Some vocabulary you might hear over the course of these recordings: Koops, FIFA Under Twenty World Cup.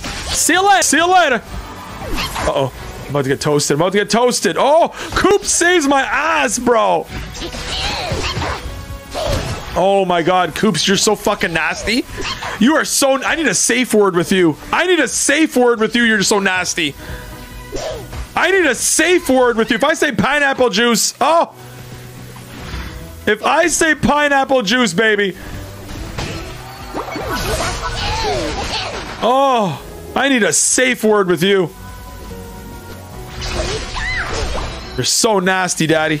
See you later. See you later. Uh-oh. I'm about to get toasted. I'm about to get toasted. Oh, Koops saves my ass, bro. Oh my god, Koops, you're so fucking nasty. You are so... I need a safe word with you. I need a safe word with you. You're so nasty. I need a safe word with you. If I say pineapple juice... Oh! If I say pineapple juice, baby... Oh! I need a safe word with you. You're so nasty, daddy.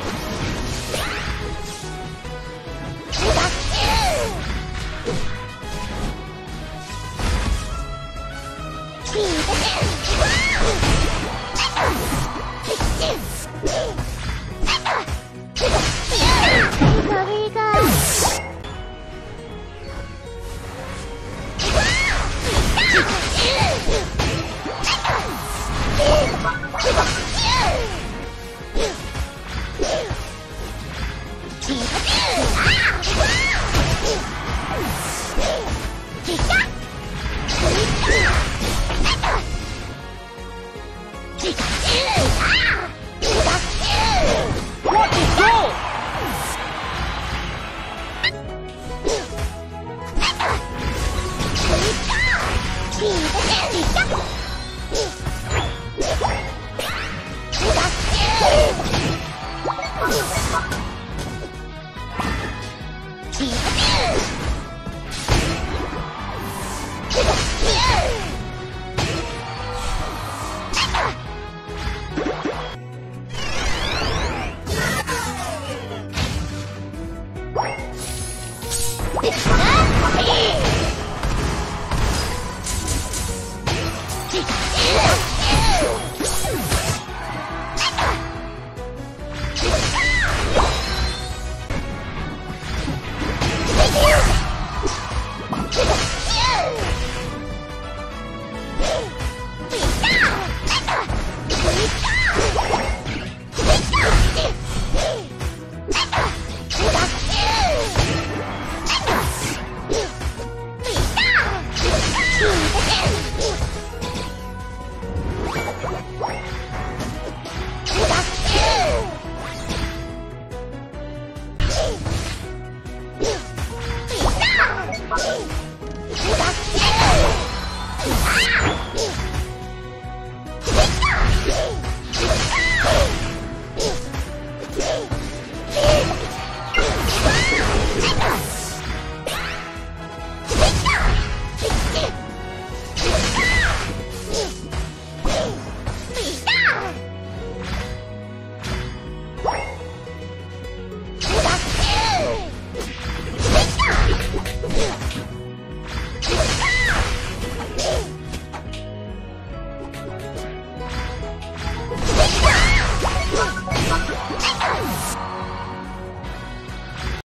Let's go!